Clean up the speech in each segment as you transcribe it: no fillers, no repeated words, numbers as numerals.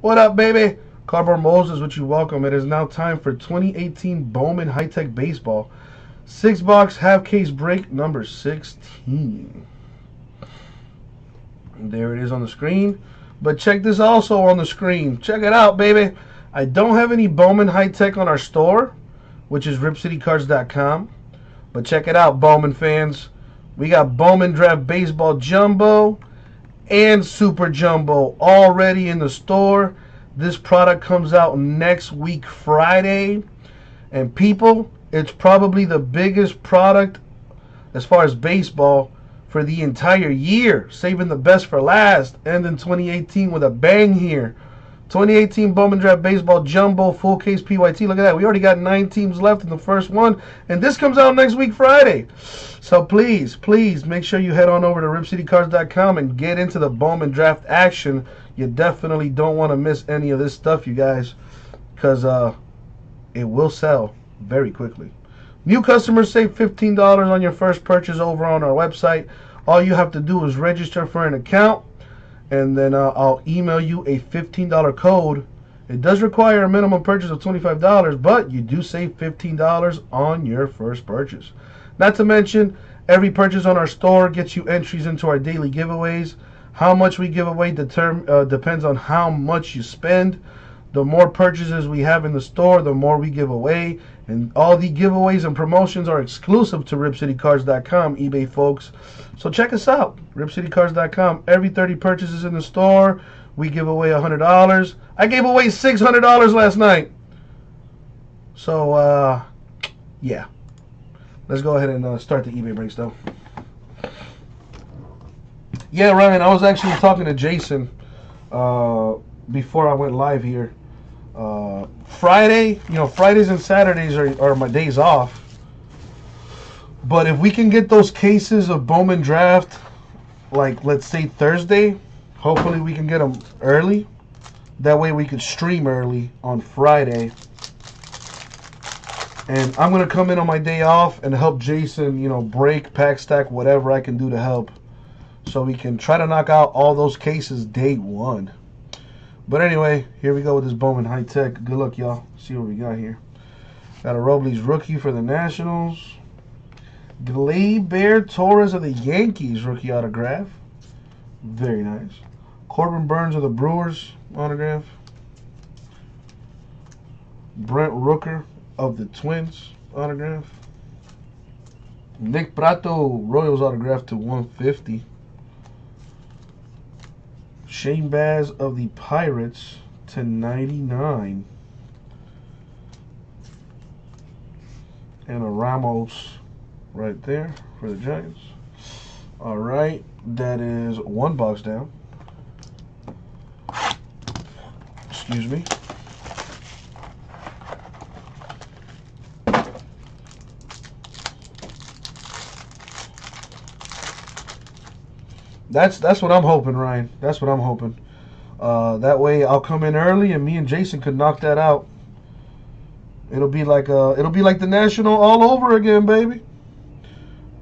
What up, baby? Carver Moses with you. Welcome. It is now time for 2018 Bowman High Tek Baseball. 6 box half case break number 16. There it is on the screen. But check this also on the screen. Check it out, baby. I don't have any Bowman High Tek on our store, which is ripcitycards.com. But check it out, Bowman fans. We got Bowman Draft Baseball Jumbo and Super Jumbo already in the store. This product comes out next week Friday. And people, it's probably the biggest product as far as baseball for the entire year. Saving the best for last. And in 2018 with a bang here. 2018 Bowman Draft Baseball Jumbo Full Case PYT. Look at that. We already got 9 teams left in the first one. And this comes out next week Friday. So please, please make sure you head on over to ripcitycards.com and get into the Bowman Draft action. You definitely don't want to miss any of this stuff, you guys, because it will sell very quickly. New customers save $15 on your first purchase over on our website. All you have to do is register for an account. And then I'll email you a $15 code. It does require a minimum purchase of $25, but you do save $15 on your first purchase. Not to mention, every purchase on our store gets you entries into our daily giveaways. How much we give away depends on how much you spend. The more purchases we have in the store, the more we give away. And all the giveaways and promotions are exclusive to RipCityCards.com, eBay folks. So check us out, RipCityCards.com. Every 30 purchases in the store, we give away $100. I gave away $600 last night. So, yeah. Let's go ahead and start the eBay breaks, though. Yeah, Ryan, I was actually talking to Jason before I went live here. Friday, you know, Fridays and Saturdays are my days off. But if we can get those cases of Bowman Draft, like let's say Thursday, hopefully we can get them early. That way we could stream early on Friday. And I'm going to come in on my day off and help Jason, you know, break, pack, stack, whatever I can do to help. So we can try to knock out all those cases day one. But anyway, here we go with this Bowman High Tek. Good luck, y'all. See what we got here. Got a Robles rookie for the Nationals. Gleyber Torres of the Yankees rookie autograph. Very nice. Corbin Burnes of the Brewers autograph. Brent Rooker of the Twins autograph. Nick Pratto, Royals autograph /150. Shane Baz of the Pirates /99. And a Ramos right there for the Giants. All right, that is 1 box down. Excuse me. That's what I'm hoping, Ryan. That's what I'm hoping. That way I'll come in early and me and Jason could knock that out. It'll be like the National all over again, baby.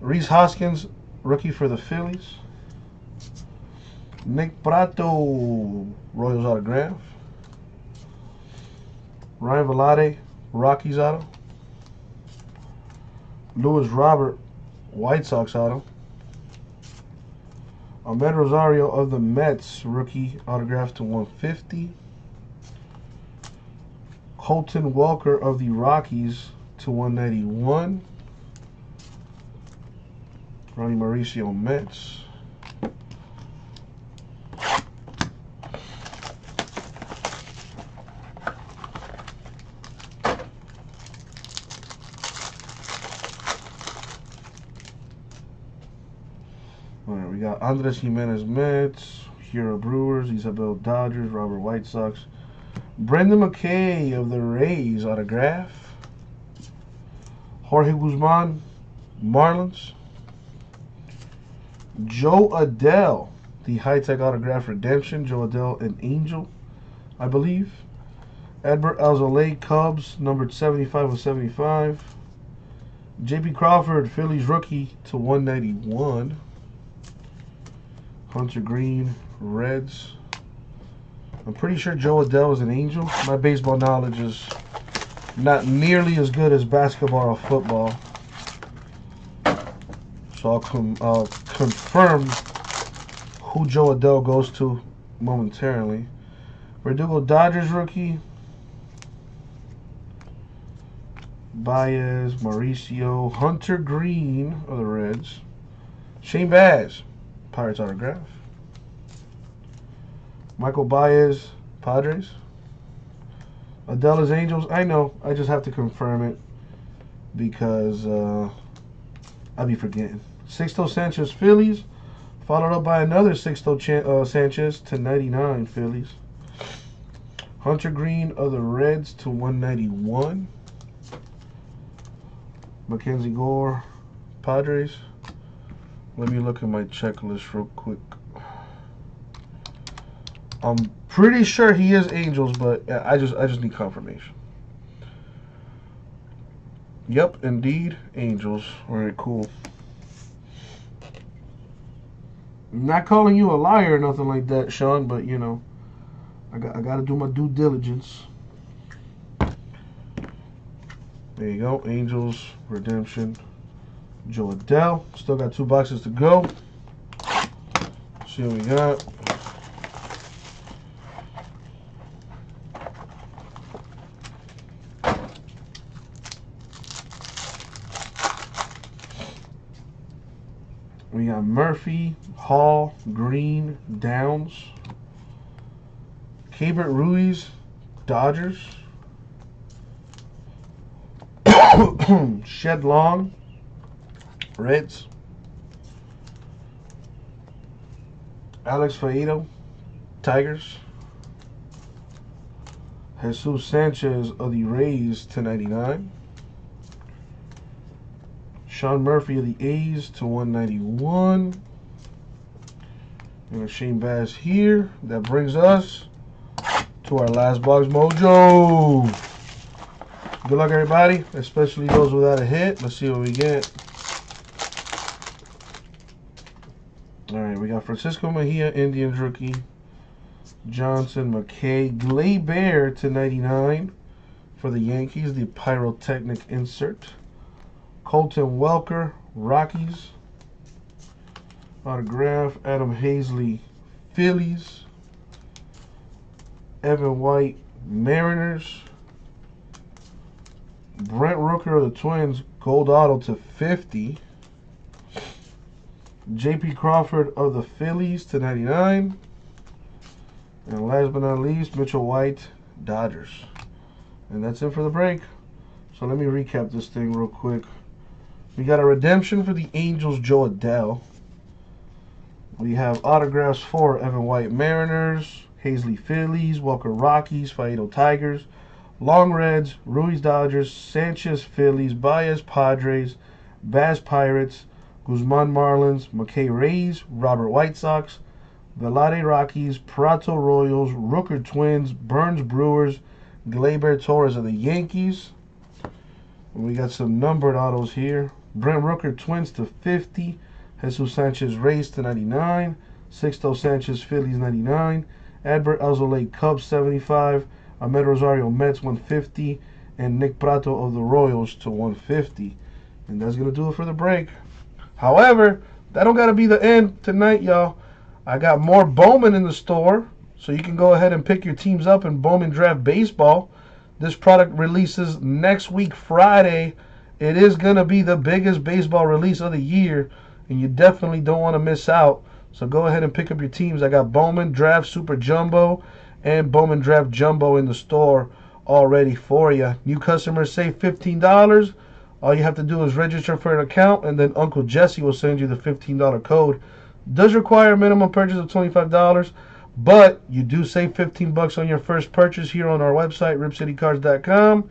Rhys Hoskins, rookie for the Phillies. Nick Pratto, Royals autograph. Ryan Velarde, Rockies auto. Luis Robert, White Sox auto. Amed Rosario of the Mets, rookie autograph /150. Colton Welker of the Rockies /191. Ronnie Mauricio, Mets. Andrés Giménez, Mets. Hero, Brewers. Isabel, Dodgers. Robert, White Sox. Brendan McKay of the Rays, autograph. Jorge Guzman, Marlins. Jo Adell, the High Tek autograph redemption. Jo Adell, an Angel, I believe. Edward Alzolay, Cubs, numbered 75/75. J.P. Crawford, Phillies rookie /191. Hunter Greene, Reds. I'm pretty sure Jo Adell is an Angel. My baseball knowledge is not nearly as good as basketball or football. So I'll confirm who Jo Adell goes to momentarily. Verdugo, Dodgers rookie. Baez, Mauricio, Hunter Greene of the Reds. Shane Baz, Pirates autograph. Michael Baez, Padres. Adela's Angels. I know. I just have to confirm it because I'll be forgetting. Sixto Sanchez, Phillies. Followed up by another Sixto Sanchez to 99, Phillies. Hunter Greene of the Reds to 191. Mackenzie Gore, Padres. Let me look at my checklist real quick. I'm pretty sure he is Angels, but I just need confirmation. Yep, indeed, Angels. All right, cool. I'm not calling you a liar or nothing like that, Sean, but you know, I got to do my due diligence. There you go, Angels Redemption. Jo Adell. Still got 2 boxes to go. Let's see what we got. We got Murphy, Hall, Green, Downs, Keibert Ruiz, Dodgers, Shed Long, Reds, Alex Faedo, Tigers, Jesus Sanchez of the Rays to 99. Sean Murphy of the A's to 191. And a Shane Baz here. That brings us to our last box mojo. Good luck, everybody, especially those without a hit. Let's see what we get. All right, we got Francisco Mejia, Indians rookie. Johnson, McKay, Gleyber to 99 for the Yankees, the pyrotechnic insert. Colton Welker, Rockies. Autograph, Adam Hazley, Phillies. Evan White, Mariners. Brent Rooker of the Twins, gold auto to 50. J.P. Crawford of the Phillies to 99. And last but not least, Mitchell White, Dodgers. And that's it for the break. So let me recap this thing real quick. We got a redemption for the Angels, Jo Adell. We have autographs for Evan White, Mariners, Hazley, Phillies, Welker, Rockies, Faedo, Tigers, Long, Reds, Ruiz, Dodgers, Sanchez, Phillies, Baez, Padres, Baz, Pirates, Guzman, Marlins, McKay, Rays, Robert, White Sox, Velarde, Rockies, Pratto, Royals, Rooker, Twins, Burnes, Brewers, Gleyber Torres of the Yankees. We got some numbered autos here. Brent Rooker, Twins to 50. Jesus Sanchez, Rays to 99. Sixto Sanchez, Phillies 99. Edward Alzolay, Cubs 75. Amed Rosario, Mets 150. And Nick Pratto of the Royals to 150. And that's going to do it for the break. However, that don't got to be the end tonight, y'all. I got more Bowman in the store. So you can go ahead and pick your teams up in Bowman Draft Baseball. This product releases next week, Friday. It is going to be the biggest baseball release of the year, and you definitely don't want to miss out. So go ahead and pick up your teams. I got Bowman Draft Super Jumbo and Bowman Draft Jumbo in the store already for you. New customers save $15. All you have to do is register for an account, and then Uncle Jesse will send you the $15 code. Does require a minimum purchase of $25. But you do save $15 on your first purchase here on our website, ripcitycards.com.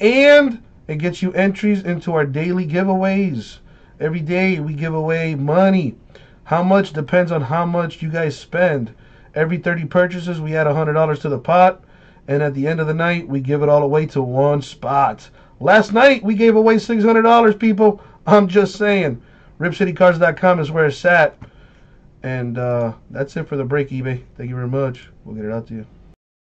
And it gets you entries into our daily giveaways. Every day we give away money. How much depends on how much you guys spend. Every 30 purchases, we add $100 to the pot. And at the end of the night, we give it all away to one spot. Last night, we gave away $600, people. I'm just saying. Ripcitycards.com is where it's at. And that's it for the break, eBay. Thank you very much. We'll get it out to you.